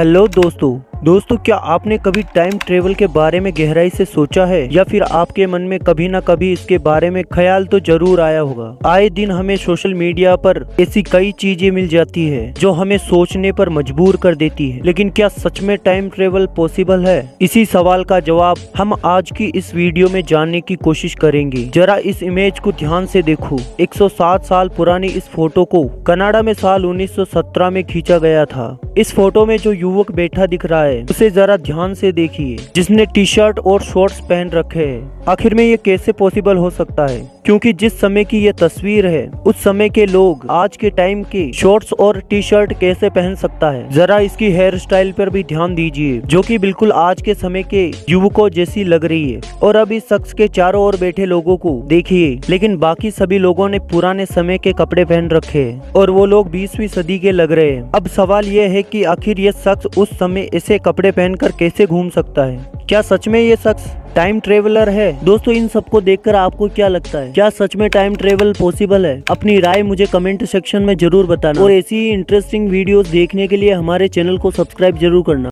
Hello दोस्तों, क्या आपने कभी टाइम ट्रेवल के बारे में गहराई से सोचा है या फिर आपके मन में कभी ना कभी इसके बारे में ख्याल तो जरूर आया होगा। आए दिन हमें सोशल मीडिया पर ऐसी कई चीजें मिल जाती है जो हमें सोचने पर मजबूर कर देती है, लेकिन क्या सच में टाइम ट्रेवल पॉसिबल है? इसी सवाल का जवाब हम आज की इस वीडियो में जानने की कोशिश करेंगे। जरा इस इमेज को ध्यान से देखो। 107 साल पुरानी इस फोटो को कनाडा में साल 1917 में खींचा गया था। इस फोटो में जो युवक बैठा दिख रहा है उसे जरा ध्यान से देखिए, जिसने टी शर्ट और शॉर्ट्स पहन रखे हैं। आखिर में ये कैसे पॉसिबल हो सकता है? क्योंकि जिस समय की ये तस्वीर है उस समय के लोग आज के टाइम के शॉर्ट्स और टी शर्ट कैसे पहन सकता है। जरा इसकी हेयर स्टाइल पर भी ध्यान दीजिए, जो कि बिल्कुल आज के समय के युवकों जैसी लग रही है। और अब इस शख्स के चारों ओर बैठे लोगों को देखिए, लेकिन बाकी सभी लोगों ने पुराने समय के कपड़े पहन रखे है और वो लोग 20वीं सदी के लग रहे हैं। अब सवाल ये है कि आखिर ये शख्स उस समय ऐसे कपड़े पहनकर कैसे घूम सकता है? क्या सच में ये शख्स टाइम ट्रेवलर है? दोस्तों, इन सबको देखकर आपको क्या लगता है? क्या सच में टाइम ट्रेवल पॉसिबल है? अपनी राय मुझे कमेंट सेक्शन में जरूर बताना और ऐसी इंटरेस्टिंग वीडियोस देखने के लिए हमारे चैनल को सब्सक्राइब जरूर करना।